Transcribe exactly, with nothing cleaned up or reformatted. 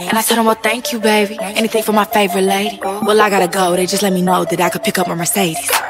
And I told them, well, thank you, baby. Anything for my favorite lady. Well, I gotta go. They just let me know that I could pick up my Mercedes.